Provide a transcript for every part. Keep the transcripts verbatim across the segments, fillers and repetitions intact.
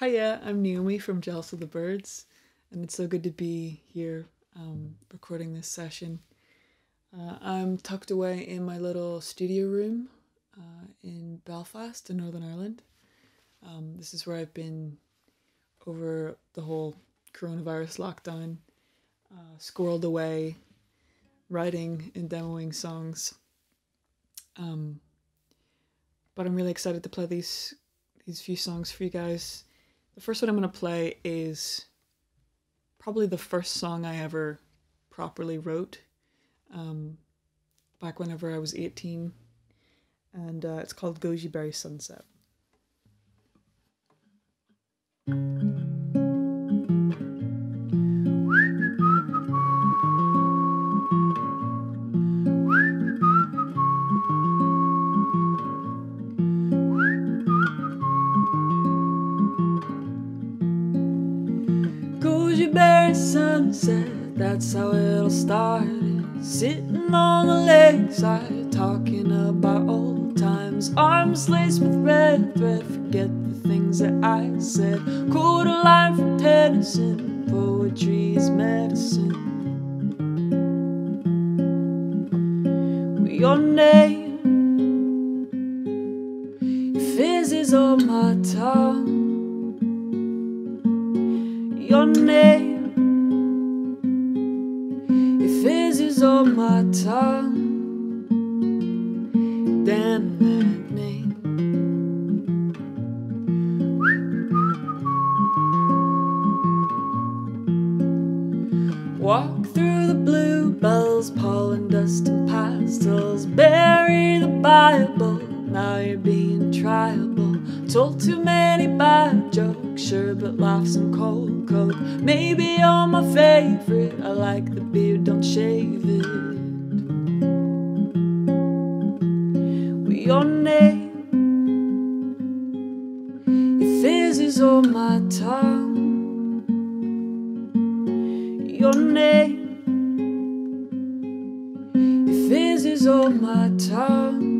Hiya, I'm Naomi from Jealous of the Birds, and it's so good to be here um, recording this session. Uh, I'm tucked away in my little studio room uh, in Belfast in Northern Ireland. Um, this is where I've been over the whole coronavirus lockdown, uh, squirreled away, writing and demoing songs. Um, but I'm really excited to play these, these few songs for you guys. The first one I'm going to play is probably the first song I ever properly wrote, um, back whenever I was eighteen, and uh, it's called Goji Berry Sunset. Sunset, that's how it all started. Sitting on the lakeside, talking about old times. Arms laced with red thread, forget the things that I said. Quote a line from Tennyson, poetry is medicine. Your name, your fizz is on my tongue. Your name, on my tongue, damn that name. Walk through the bluebells, pollen, dust, and pastels. Bury the Bible, now you're being tribal. Told too many bad jokes, sure, but life's some cold coke. Maybe you're my favorite, I like the beard, don't shave it. With your name, your fizz is on my tongue. Your name, your fizz is on my tongue.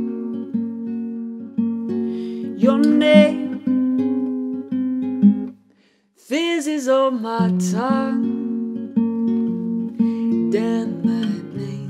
Your name, fizz is on my tongue, damn that name.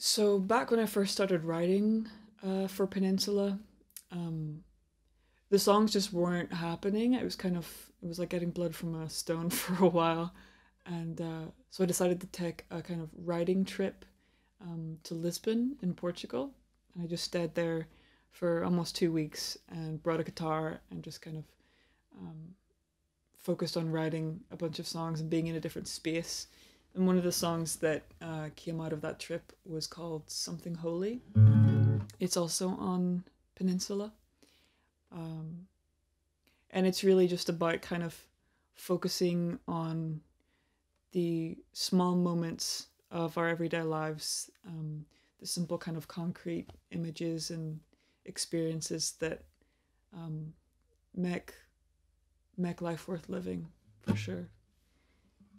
So back when I first started writing uh, for Peninsula, um, the songs just weren't happening. It was kind of, it was like getting blood from a stone for a while. And uh, so I decided to take a kind of writing trip um, to Lisbon in Portugal. And I just stayed there for almost two weeks and brought a guitar and just kind of um, focused on writing a bunch of songs and being in a different space. And one of the songs that uh, came out of that trip was called Something Holy. It's also on Peninsula. Um, and it's really just about kind of focusing on the small moments of our everyday lives, um, the simple kind of concrete images and experiences that um, make, make life worth living, for sure.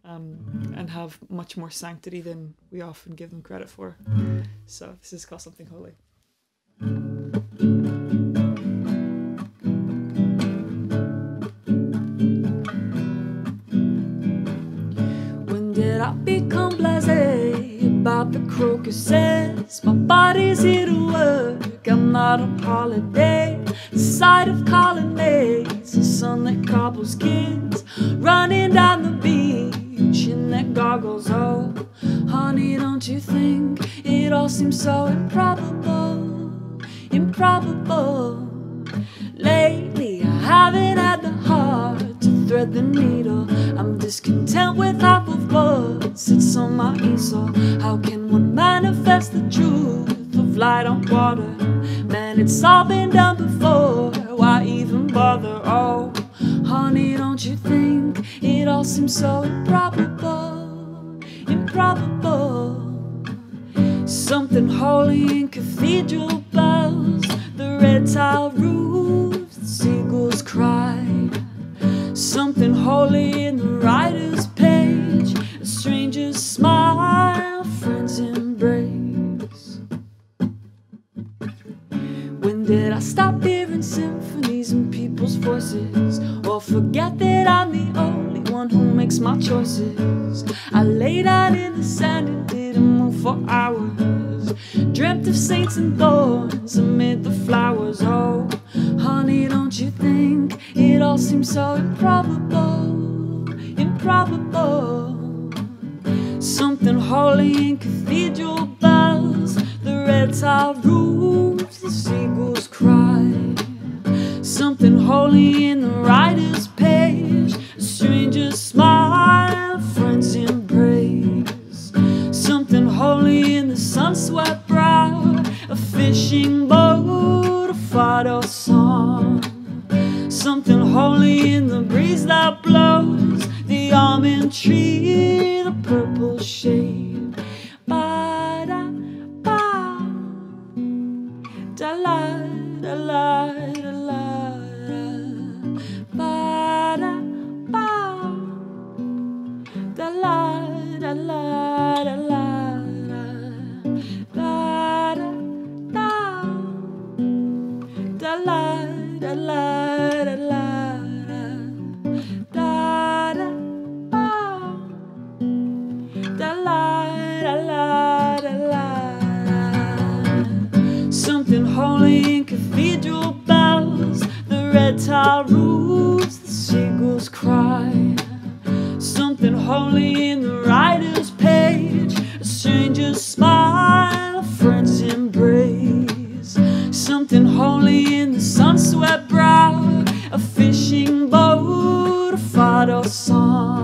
Um, and have much more sanctity than we often give them credit for. So this is called Something Holy. When did I become blasé about the crocuses? My body's here to work, I'm not on holiday. The sight of colonnades, the sun that cobbles kids, running down the beach in that goggles. Oh, honey, don't you think it all seems so improbable, improbable? Lately, I haven't had the heart to thread the needle. I'm discontent with half of what sits on my easel. How can one manifest the truth of light on water? Man, it's all been done before. Why even bother? Oh, honey, don't you think it all seems so improbable, improbable? Something holy in cathedral bells, the red tile roofs, the seagulls cry. Something holy in the writer's page, a stranger's smile, friends embrace. When did I stop hearing symphonies and people's voices, or forget that I'm the only one who makes my choices? I laid out in the sand and didn't move for hours, dreamt of saints and thorns amid the flowers. Oh, honey, don't you think it all seems so improbable, improbable? Something holy in cathedral bells, the red tile roofs, the seagulls cry. Something holy in the writer's page, a stranger's smile, friends embrace. Something holy in the sun-swept brow, a fishing boat, a fado song. Something holy in the breeze that blows, the almond tree, the purple shade. Ba-da, ba, da-la, da-la, da-la, ba-da, ba, da-la, da-la, da-la, da-da, da, da-la, da-la. Something holy in cathedral bells, the red tile roofs, the seagulls cry. Something holy in the writer's page, a stranger's smile, friends embrace. Something holy in the sun-swept brow, a fishing boat, a fado song.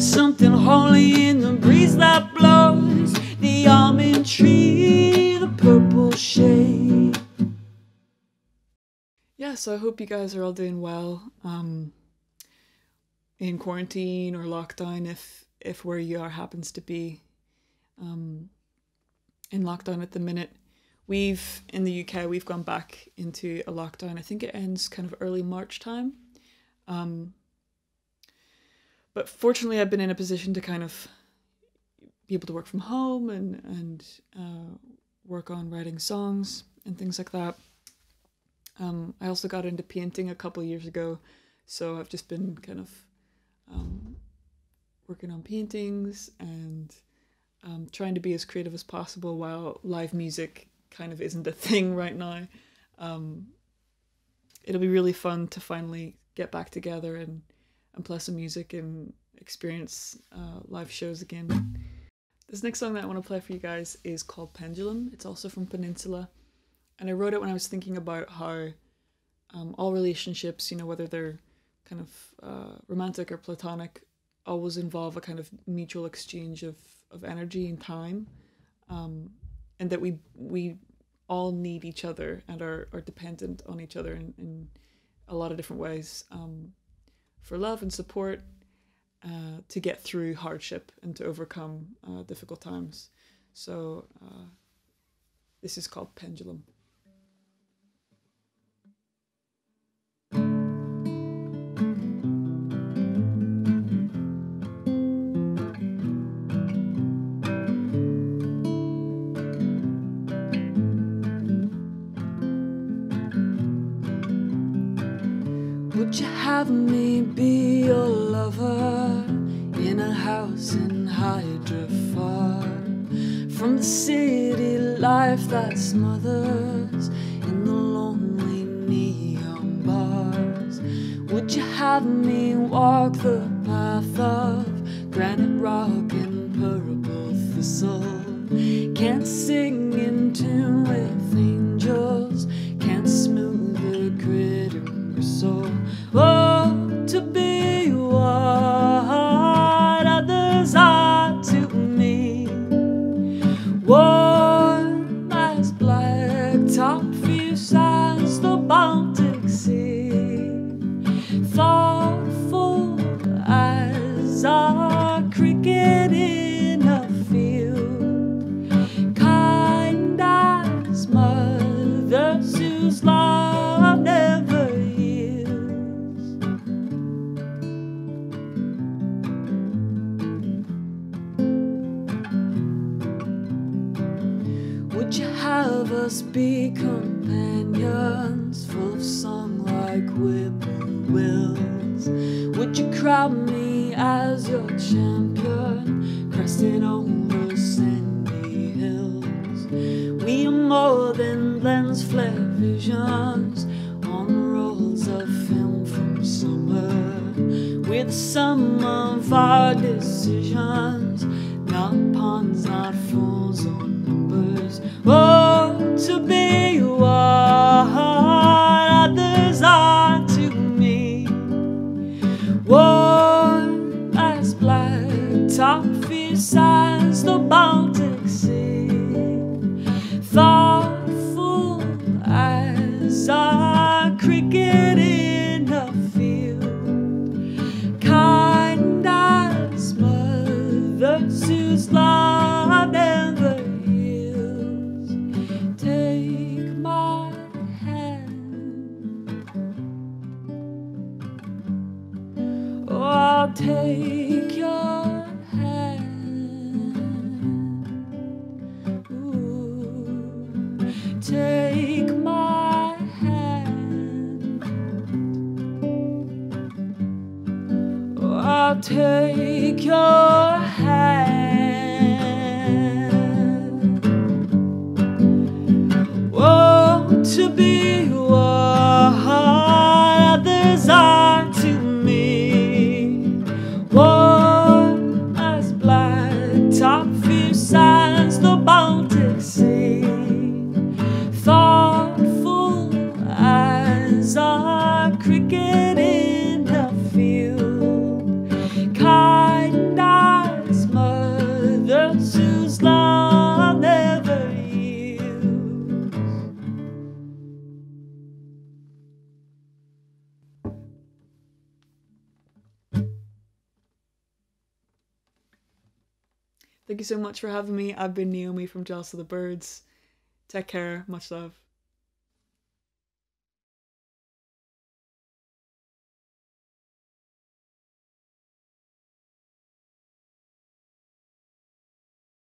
Something holy in the breeze that blows, the almond tree, the purple shade. Yeah, so I hope you guys are all doing well um, in quarantine or lockdown, if if where you are happens to be um, in lockdown at the minute. We've, in the U K, we've gone back into a lockdown. I think it ends kind of early March time. Um, But fortunately, I've been in a position to kind of be able to work from home and, and uh, work on writing songs and things like that. Um, I also got into painting a couple of years ago, so I've just been kind of um, working on paintings and um, trying to be as creative as possible while live music kind of isn't a thing right now. Um, it'll be really fun to finally get back together and and play some music and experience uh, live shows again. This next song that I want to play for you guys is called Pendulum. It's also from Peninsula. And I wrote it when I was thinking about how um, all relationships, you know, whether they're kind of uh, romantic or platonic, always involve a kind of mutual exchange of, of energy and time. Um, and that we we all need each other and are, are dependent on each other in, in a lot of different ways. Um, for love and support, uh, to get through hardship and to overcome uh, difficult times. So uh, this is called Pendulum. Would you have me be your lover in a house in Hydra far from the city life that smothers in the lonely neon bars? Would you have me walk the path of granite rock and purple thistle? Can't sing in tune with angels, can't smooth the critter soul. Oh, to be what others are to me, warm as black top views as the Baltic Sea, thoughtful as a cricket in a field. would you have us be companions, full of song like whippoorwills? Would you crown me as your champion, crested over sandy hills? We are more than lens flare visions on rolls of film from summer. We're the sum of our decisions, not pawns, not fools or numbers. Oh, to be what others are to me, warm as black, top fierce as the Baltic Sea, thoughtful as a cricket in a field, kind as mothers whose love never heals. Take my hand, oh, I'll take your hand. Ooh, take my I'll take your hand. Oh, to be what others are to me, warm as black, top fierce as the Baltic Sea, thoughtful as a cricket in the field, kind as mothers whose love never yields. Thank you so much for having me. I've been Naomi from Jealous of the Birds. Take care. Much love.